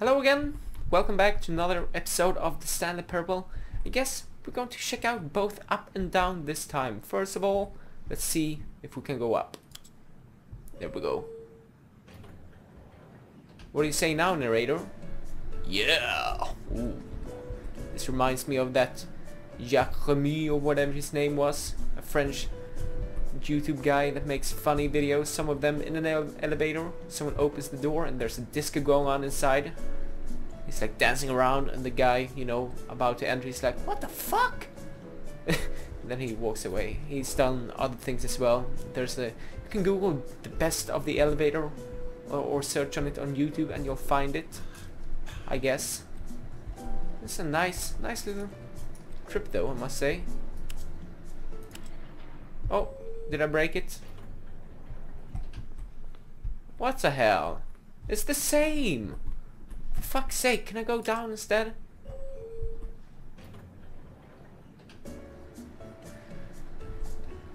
Hello again, welcome back to another episode of The Stanley Parable. I guess we're going to check out both up and down this time. First of all, let's see if we can go up. There we go. What do you say now, narrator? Yeah! Ooh. This reminds me of that Jacques Remy or whatever his name was, a French YouTube guy that makes funny videos, some of them in an elevator. Someone opens the door and there's a disco going on inside. He's like dancing around and the guy, you know, about to enter, he's like, what the fuck? Then he walks away. He's done other things as well. You can Google the best of the elevator or search on it on YouTube and you'll find it, I guess. It's a nice little trip though, I must say. Oh, did I break it? What the hell? It's the same! For fuck's sake, can I go down instead?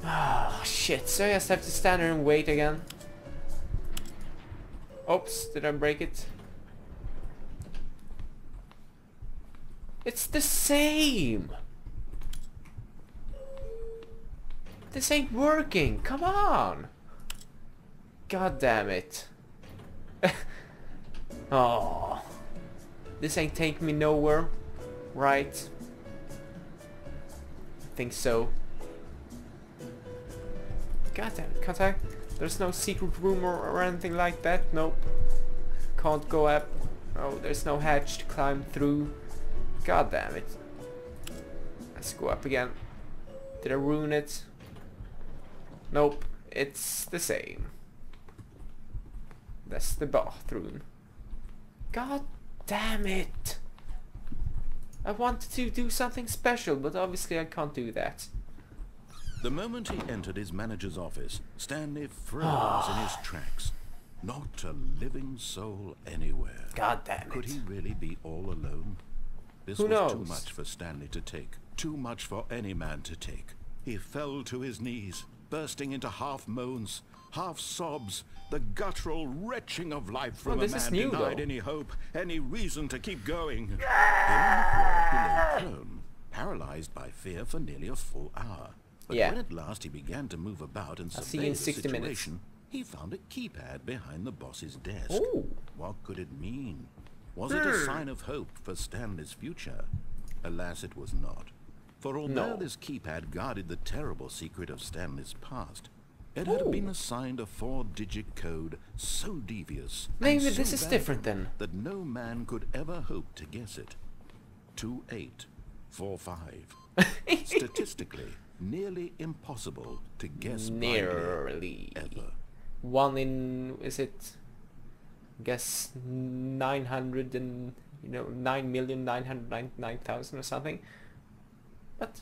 Ah, shit, so I just have to stand there and wait again. Oops, did I break it? It's the same! This ain't working, come on! God damn it. Oh, this ain't take me nowhere, right? I think so. God damn it, can't I? There's no secret room or anything like that, nope. Can't go up, oh, there's no hatch to climb through. God damn it. Let's go up again. Did I ruin it? Nope, it's the same. That's the bathroom. God damn it! I wanted to do something special, but obviously I can't do that. The moment he entered his manager's office, Stanley froze in his tracks. Not a living soul anywhere. God damn it. Could he really be all alone? This was too much for Stanley to take. Too much for any man to take. He fell to his knees, bursting into half moans, half sobs, the guttural retching of life from a man denied any hope, any reason to keep going. In the floor below prone, paralyzed by fear for nearly a full hour. But when at last he began to move about and survey the situation, he found a keypad behind the boss's desk. Ooh. What could it mean? Was it a sign of hope for Stanley's future? Alas, it was not. For although this keypad guarded the terrible secret of Stanley's past, it had been assigned a 4-digit code so devious maybe and so this is different then that no man could ever hope to guess it. 2845. Statistically, nearly impossible to guess. Nearly ever. One in is it? Guess 900 and 9,999,000 or something. But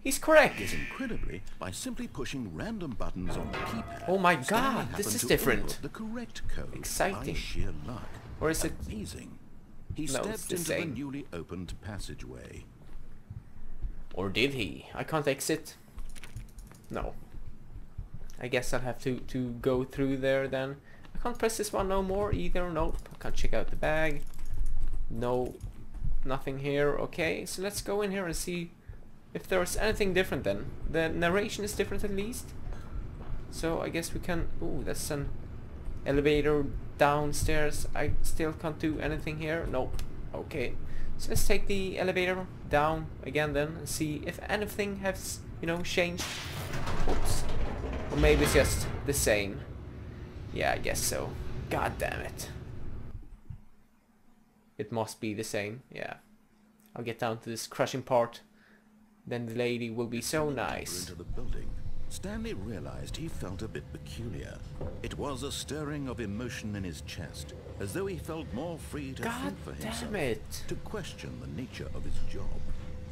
he's correct. Is incredibly by simply pushing random buttons on the keypad. Oh my God! This is different. The correct code. Exciting. By sheer luck. Or is it amazing? He stepped into the newly opened passageway. Or did he? I can't exit. No. I guess I'll have to go through there then. I can't press this one no more either. Nope. I can't check out the bag. No. Nothing here. Okay. So let's go in here and see if there's anything different then. The narration is different at least. So I guess we can... Ooh, that's an elevator downstairs. I still can't do anything here. Nope. Okay. So let's take the elevator down again then and see if anything has, you know, changed. Oops. Or maybe it's just the same. Yeah, I guess so. God damn it. It must be the same. Yeah. I'll get down to this crushing part. Then the lady will be so nice. Into the building, Stanley realized he felt a bit peculiar. It was a stirring of emotion in his chest, as though he felt more free to think for himself, to question the nature of his job.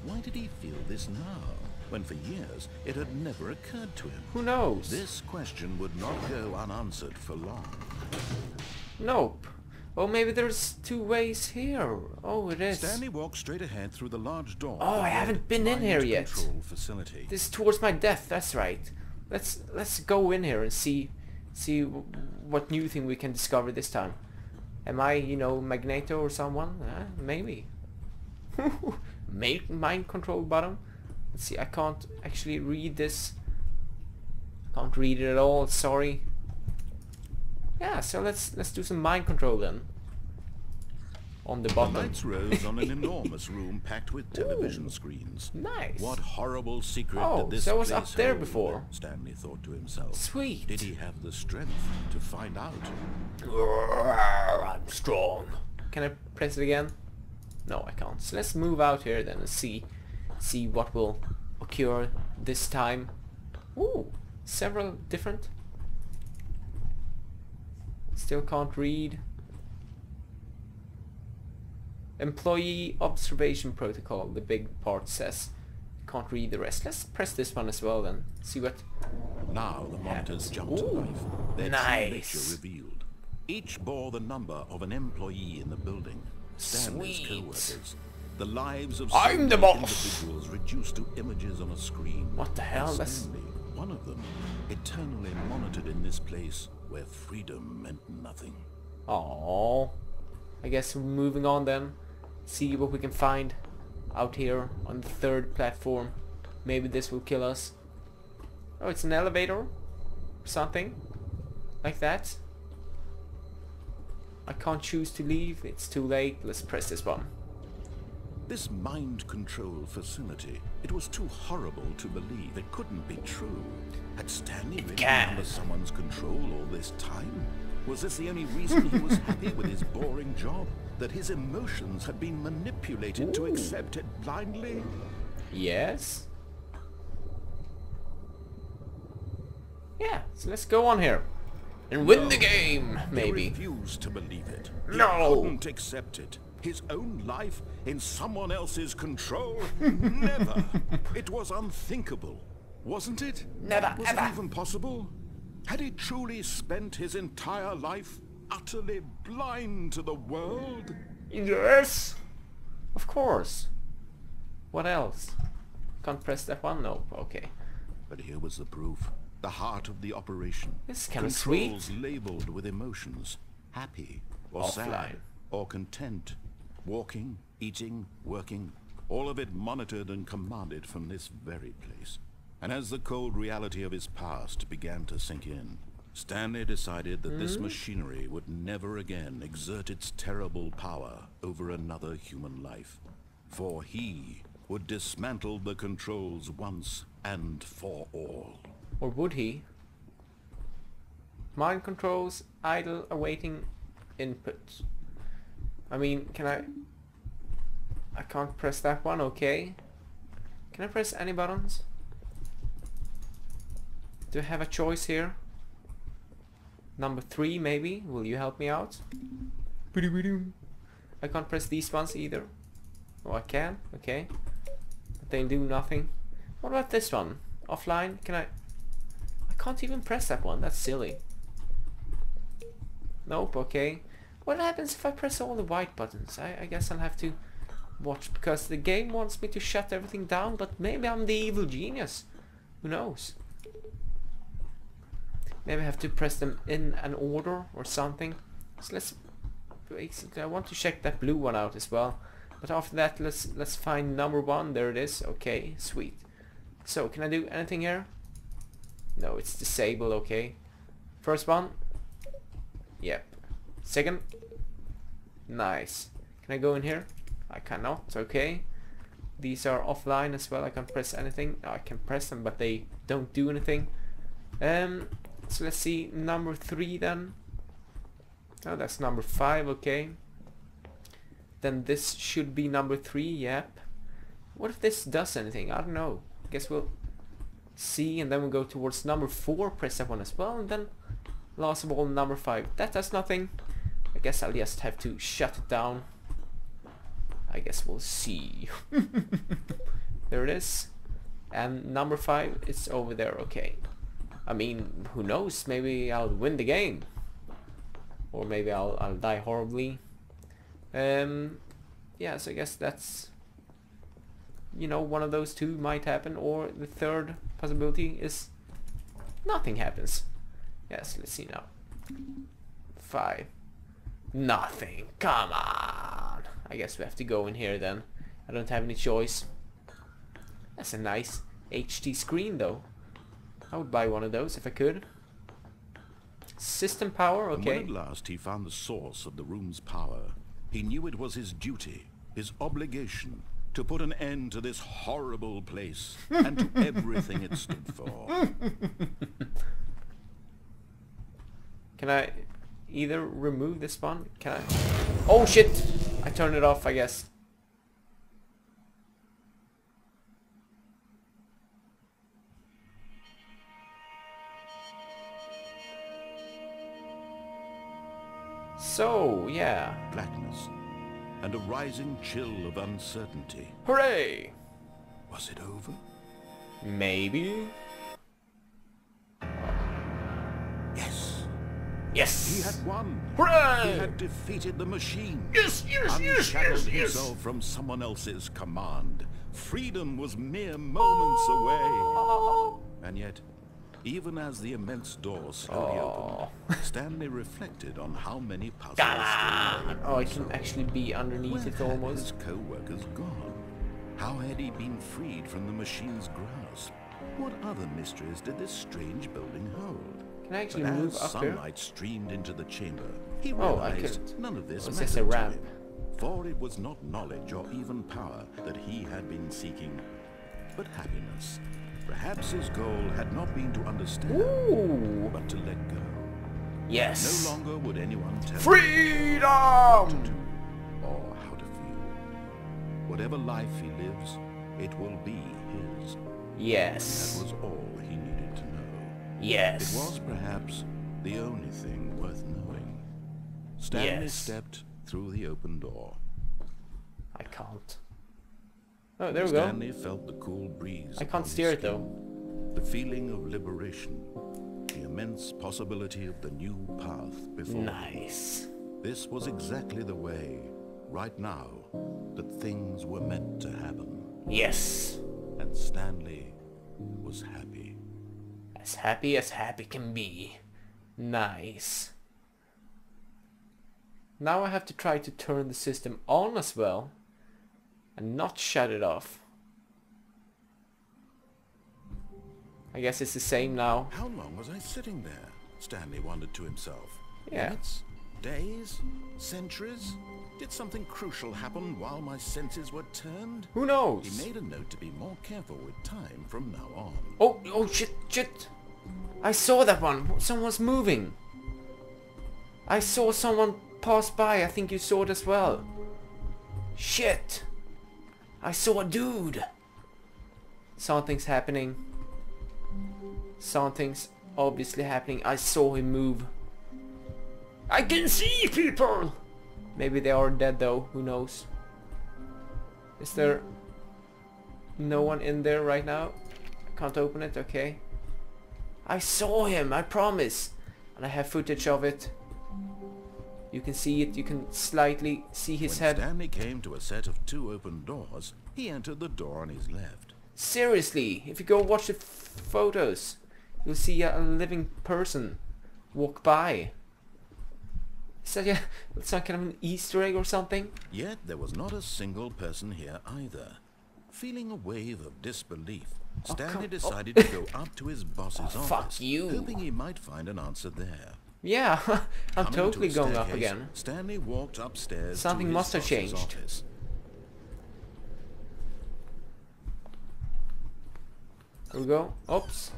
Why did he feel this now, when for years it had never occurred to him? Who knows? This question would not go unanswered for long. Nope. Oh, maybe there's two ways here. Oh, it is. Stanley walked straight ahead through the large door. Oh, I haven't been in here yet. Facility. This is towards my death. That's right. Let's go in here and see what new thing we can discover this time. Am I, you know, Magneto or someone? Maybe. Mind control button. Let's see, I can't actually read this. Can't read it at all, sorry. Yeah, so let's do some mind control then. On the bottom. The lights rose on an enormous room packed with television screens. Nice. What horrible secret did this place hold? Oh, so I was up there before, Stanley thought to himself. Sweet. Did he have the strength to find out? I'm strong. Can I press it again? No, I can't. So let's move out here then and see what will occur this time. Ooh, several different. Still can't read. Employee observation protocol, the big part says. Can't read the rest. Let's press this one as well then. See what now the monitors jumped to life. Their nice revealed. Each bore the number of an employee in the building. Stanley's co-workers. The lives of individuals reduced to images on a screen. What the hell? Stanley, one of them, eternally monitored in this place where freedom meant nothing. Oh, I guess we're moving on then. See what we can find out here on the third platform. Maybe this will kill us. Oh, it's an elevator, something like that. I can't choose to leave. It's too late. Let's press this one. This mind control facility, it was too horrible to believe. It couldn't be true. Had Stanley really been under someone's control all this time? Was this the only reason he was happy with his boring job? That his emotions had been manipulated to accept it blindly? Yes. Yeah, so let's go on here. And win the game, maybe. He refused to believe it. He couldn't accept it. His own life in someone else's control? Never. It was unthinkable, wasn't it? Never, was ever. Was it even possible? Had he truly spent his entire life utterly blind to the world? Yes. Of course. What else? Can't press that one? No. Okay. But here was the proof. The heart of the operation. This is kind of sweet. Controls labeled with emotions. Happy or sad or content. Walking, eating, working. All of it monitored and commanded from this very place. And as the cold reality of his past began to sink in, Stanley decided that this machinery would never again exert its terrible power over another human life. For he would dismantle the controls once and for all. Or would he? Mind controls, idle, awaiting input. I mean, can I can't press that one, okay. Can I press any buttons? Do I have a choice here? Number 3 maybe? Will you help me out? I can't press these ones either. Oh, I can? Okay. But they'll do nothing. What about this one? Offline? Can I can't even press that one. That's silly. Nope, okay. What happens if I press all the white buttons? I guess I'll have to watch because the game wants me to shut everything down, but maybe I'm the evil genius. Who knows? Maybe I have to press them in an order or something. So let's... I want to check that blue one out as well. But after that, let's find number 1. There it is. Okay, sweet. So, can I do anything here? No, it's disabled, okay. First one. Yep. Second. Nice. Can I go in here? I cannot, okay. These are offline as well. I can't press anything. No, I can press them, but they don't do anything. So let's see number 3 then. Oh, that's number 5, okay. Then this should be number 3, yep. What if this does anything? I don't know. I guess we'll see, and then we'll go towards number 4, press that one as well, and then last of all number 5. That does nothing. I guess I'll just have to shut it down. I guess we'll see. There it is. And number 5, it's over there, okay. I mean, who knows, maybe I'll win the game. Or maybe I'll die horribly. Yeah, so I guess that's... You know, one of those two might happen, or the third possibility is... Nothing happens. Yes, let's see now. 5. Nothing. Come on. I guess we have to go in here then. I don't have any choice. That's a nice HT screen though. I would buy one of those if I could. System power, okay. And when at last he found the source of the room's power, he knew it was his duty, his obligation, to put an end to this horrible place and to everything it stood for. Can I either remove this one? Can I? Oh shit! I turned it off, I guess. So, yeah. Blackness and a rising chill of uncertainty. Hooray! Was it over? Maybe. Yes. Yes. He had won. Hooray! He had defeated the machine. Yes, yes, yes, yes, yes. Himself from someone else's command. Freedom was mere moments away. And yet, even as the immense door slowly opened, Stanley reflected on how many puzzles still. Oh, it can actually be underneath it almost. His co-workers gone. How had he been freed from the machine's grasp? What other mysteries did this strange building hold? Can I actually move up here? Sunlight streamed into the chamber. He realized none of this mattered to him, for it was not knowledge or even power that he had been seeking, but happiness. Perhaps his goal had not been to understand, but to let go. Yes. No longer would anyone tell freedom! What to do or how to feel. Whatever life he lives, it will be his. Yes. That was all he needed to know. Yes. It was perhaps the only thing worth knowing. Stanley stepped through the open door. I can't. Oh, there we go. Stanley felt the cool breeze. I can't steer it though. The feeling of liberation, the immense possibility of the new path before. Nice. This was exactly the way, right now, that things were meant to happen. Yes. And Stanley was happy. As happy as happy can be. Nice. Now I have to try to turn the system on as well. And not shut it off. I guess it's the same now. How long was I sitting there? Stanley wondered to himself. Yeah. Minutes? Days? Centuries? Did something crucial happen while my senses were turned? Who knows? He made a note to be more careful with time from now on. Oh, oh shit, shit. I saw that one. Someone's moving. I saw someone pass by. I think you saw it as well. Shit. I saw a dude! Something's happening. Something's obviously happening. I saw him move. I can see people! Maybe they are dead though, who knows. Is there no one in there right now? I can't open it, okay. I saw him, I promise! And I have footage of it. You can see it, you can slightly see his head. When Stanley came to a set of two open doors, he entered the door on his left. Seriously, if you go watch the photos, you'll see a living person walk by. Is that some kind of an Easter egg or something? Yet there was not a single person here either. Feeling a wave of disbelief, Stanley decided to go up to his boss's office, hoping he might find an answer there. Yeah, I'm totally going up again. Stanley walked upstairs. Something must have changed. Office. Here we go. Oops.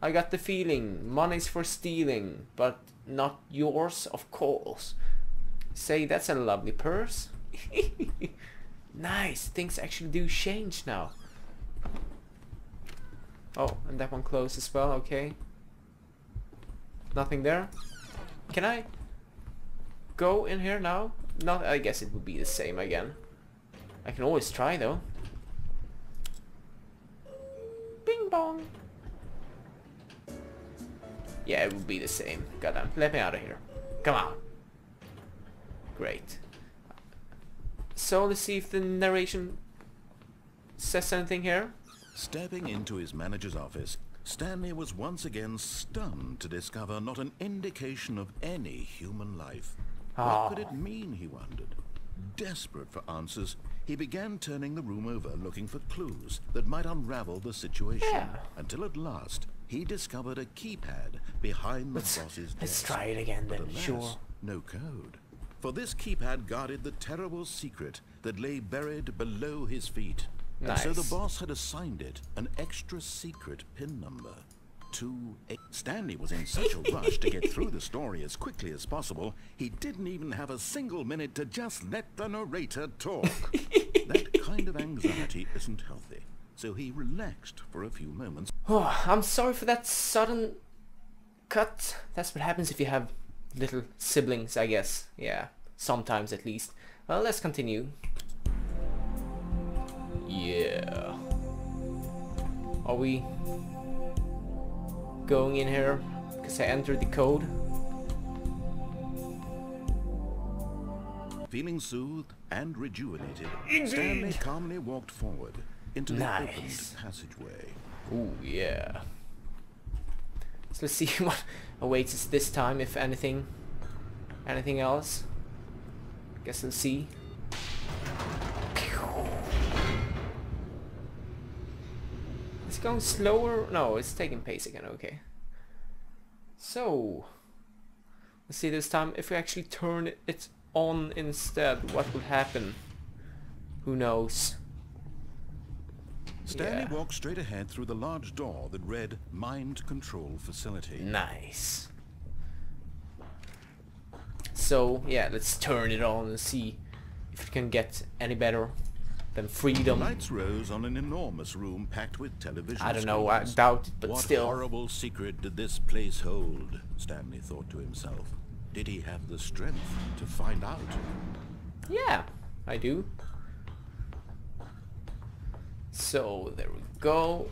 I got the feeling money's for stealing, but not yours, of course. Say, that's a lovely purse. Nice. Things actually do change now. Oh, and that one closed as well. Okay. Nothing there. Can I go in here now? Not. I guess it would be the same again. I can always try though. Bing bong. Yeah, it would be the same. Goddamn. Let me out of here. Come on. Great. So let's see if the narration says anything here. Stepping into his manager's office, Stanley was once again stunned to discover not an indication of any human life. What could it mean, he wondered. Desperate for answers, he began turning the room over, looking for clues that might unravel the situation, until at last he discovered a keypad behind the boss's desk. Let's try it again then, sure. No code. For this keypad guarded the terrible secret that lay buried below his feet. Nice. And so the boss had assigned it an extra secret pin number. 28. Stanley was in such a rush to get through the story as quickly as possible, he didn't even have a single minute to just let the narrator talk. That kind of anxiety isn't healthy, so he relaxed for a few moments. Oh, I'm sorry for that sudden cut. That's what happens if you have little siblings, I guess. Yeah, sometimes at least. Well, let's continue. Yeah. Are we going in here? Because I entered the code. Feeling soothed and rejuvenated, Stanley calmly walked forward into the open passageway. Ooh, yeah. So let's see what awaits us this time, if anything. Anything else? Guess we'll see. It's going slower. No, it's taking pace again. Okay. So let's see this time if we actually turn it on instead, what will happen? Who knows? Stanley walked straight ahead through the large door that read Mind Control Facility. Nice. So yeah, let's turn it on and see if it can get any better. Freedom. The lights rose on an enormous room packed with television. I don't know, I doubt it, but what still. What horrible secret did this place hold? Stanley thought to himself. Did he have the strength to find out? Yeah, I do. So there we go.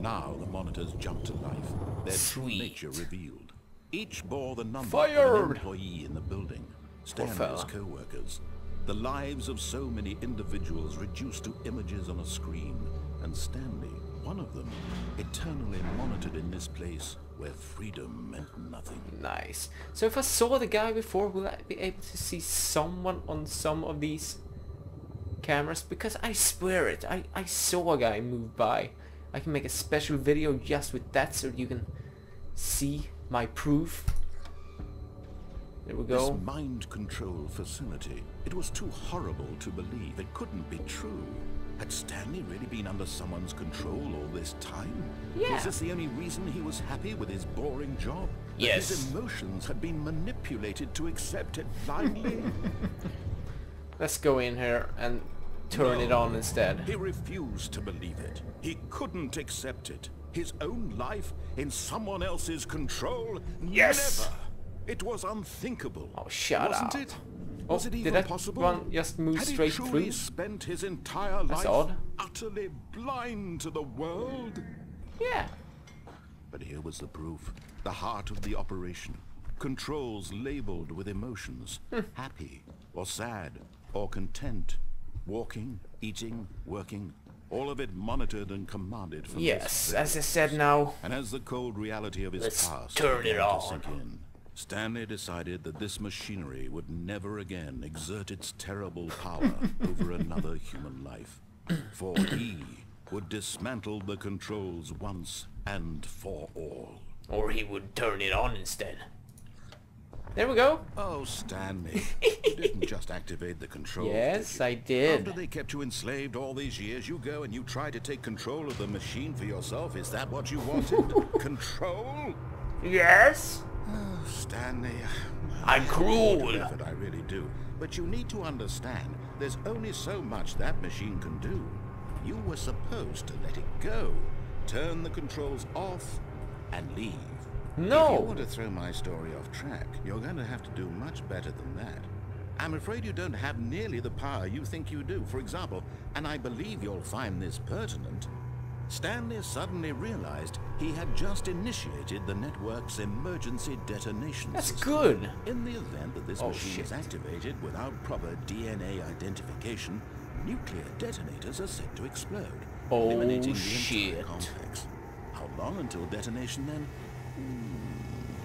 Now the monitors jumped to life. Their true nature revealed. Each bore the number of an employee in the building. Stanley's co-workers. The lives of so many individuals reduced to images on a screen, and Stanley, one of them, eternally monitored in this place where freedom meant nothing. Nice. So if I saw the guy before, will I be able to see someone on some of these cameras? Because I swear it, I saw a guy move by. I can make a special video just with that so you can see my proof. There we go. This mind control facility. It was too horrible to believe. It couldn't be true. Had Stanley really been under someone's control all this time? Yeah. Was this the only reason he was happy with his boring job? Yes. That his emotions had been manipulated to accept it blindly? Let's go in here and turn it on instead. He refused to believe it. He couldn't accept it. His own life in someone else's control? Yes. Never. It was unthinkable. Oh, shut up. Wasn't it? Was it even possible? Did that one just move straight through? Had he truly spent his entire life utterly blind to the world? Yeah. But here was the proof. The heart of the operation. Controls labeled with emotions. Happy or sad or content. Walking, eating, working. All of it monitored and commanded from this place. As I said now. And as the cold reality of his past turned it on, Stanley decided that this machinery would never again exert its terrible power over another human life, for he would dismantle the controls once and for all. Or he would turn it on instead. There we go. Oh, Stanley, you didn't just activate the controls, did you? I did. After they kept you enslaved all these years, you go and you try to take control of the machine for yourself. Is that what you wanted? Control? Yes. Oh, Stanley, I'm cruel. I really do. But you need to understand, there's only so much that machine can do. You were supposed to let it go, turn the controls off, and leave. No. If you want to throw my story off track, you're going to have to do much better than that. I'm afraid you don't have nearly the power you think you do. For example, and I believe you'll find this pertinent, Stanley suddenly realized he had just initiated the network's emergency detonation system. Good. In the event that this machine is activated without proper DNA identification, nuclear detonators are set to explode, eliminating the entire complex. How long until detonation, then?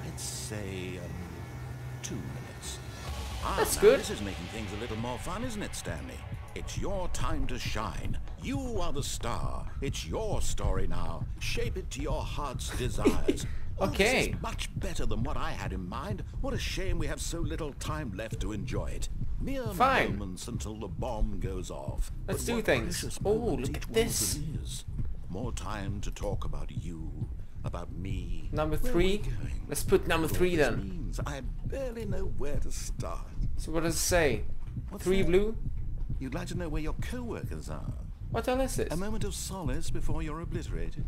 Let's say 2 minutes. That's good. This is making things a little more fun, isn't it, Stanley? It's your time to shine. You are the star. It's your story now. Shape it to your heart's desires. Okay. This is much better than what I had in mind. What a shame we have so little time left to enjoy it. Mere moments until the bomb goes off. Let's do things. Oh, look at this. More time to talk about you, about me. Number 3. Let's put number 3 then. Means I barely know where to start. So what does it say? What's 3 that? Blue? You'd like to know where your co-workers are. What the hell is this? A moment of solace before you're obliterated.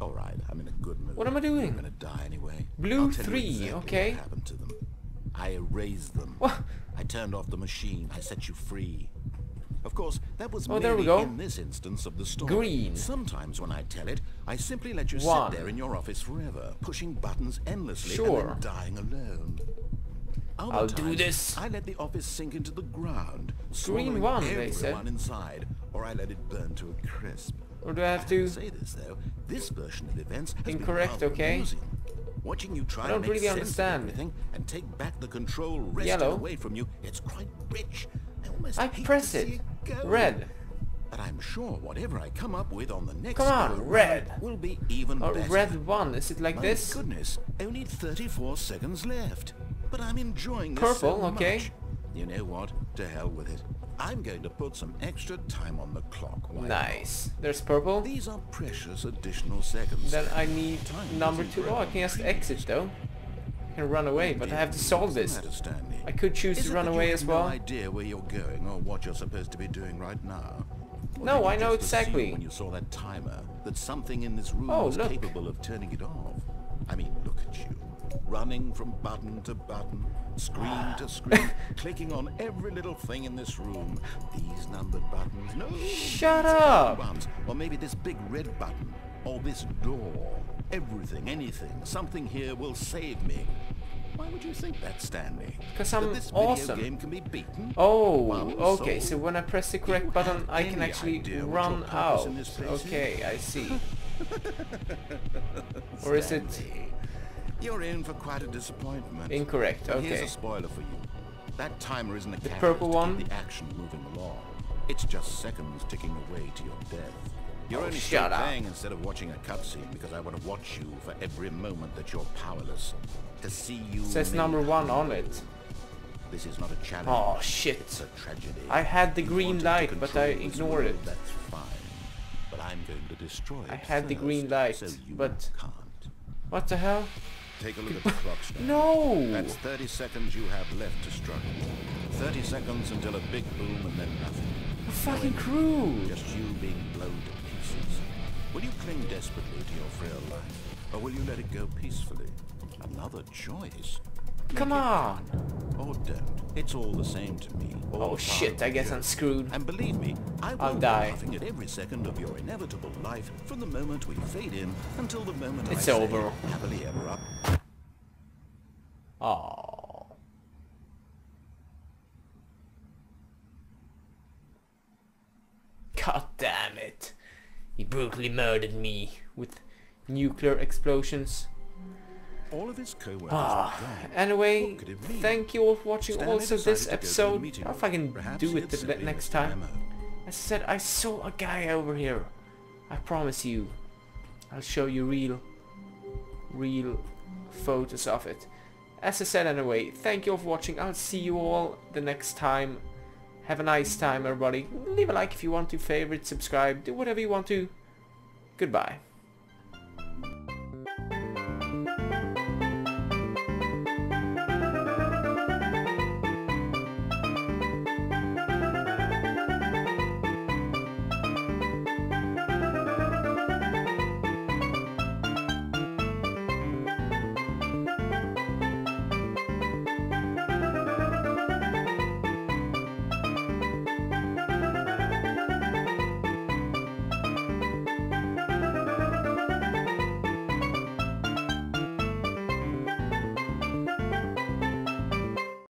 All right, I'm in a good mood. What am I doing? I'm gonna die anyway. Blue 3, exactly okay. What happened to them? I erased them. What? I turned off the machine. I set you free. Of course, that was merely in this instance of the story. Green. Sometimes when I tell it, I simply let you sit there in your office forever, pushing buttons endlessly and then dying alone. Other I'll times, do this. I let the office sink into the ground, swallowing everyone inside, or I let it burn to a crisp. Or do I have to say this though? This version of events has been confusing. Watching you try to make really sense of everything and take back the control wrested away from you, it's quite rich. I press it. Red. But I'm sure whatever I come up with on the next red will be even better. Red 1. Is it like this? My goodness, only 34 seconds left. But I'm enjoying this so much. Okay. You know what? To hell with it. I'm going to put some extra time on the clock. Nice. There's purple. These are precious additional seconds. Then I need number 2. Oh, I can just exit though. I can run away, but I have to solve this. I could choose to run away as well. No idea where you're going or what you're supposed to be doing right now. No, I know exactly. When you saw that timer, that something in this room was capable of turning it off. I mean, look at you, running from button to button, screen to screen, clicking on every little thing in this room. These numbered buttons. No. Shut up. Or maybe this big red button, or this door. Everything, anything, something here will save me. Why would you think that, Stanley? Because I'm awesome. Game can be beaten? Oh, okay. So when I press the correct button, I can actually run out. Okay, I see. Or is it? You're in for quite a disappointment. Incorrect. Okay. Here's a spoiler for you. That timer isn't a purple one. The action moving along. It's just seconds ticking away to your death. You're only playing instead of watching a cutscene because I want to watch you for every moment that you're powerless. To see you. Says number 1 on it. This is not a challenge. Oh shit! It's a tragedy. I had the green light, but I ignored it. That's fine. But I'm going to destroy it. I had the green light, but can't. What the hell? Take a look at the clock. No. That's 30 seconds you have left to struggle. 30 seconds until a big boom and then nothing. A fucking crew. Just you being blown. Will you cling desperately to your frail life, or will you let it go peacefully? Another choice. Come on! Or don't. It's all the same to me. Oh shit, I guess I'm screwed. And believe me, I'll die. Laughing at every second of your inevitable life from the moment we fade in until the moment it's over. Happily ever after. Oh. God damn it. He brutally murdered me with nuclear explosions. All of his co-workers anyway, thank you all for watching this episode. I'll fucking do it the next time. As I said, I saw a guy over here. I promise you. I'll show you real photos of it. As I said anyway, thank you all for watching. I'll see you all the next time. Have a nice time, everybody. Leave a like if you want to, favorite, subscribe, do whatever you want to. Goodbye.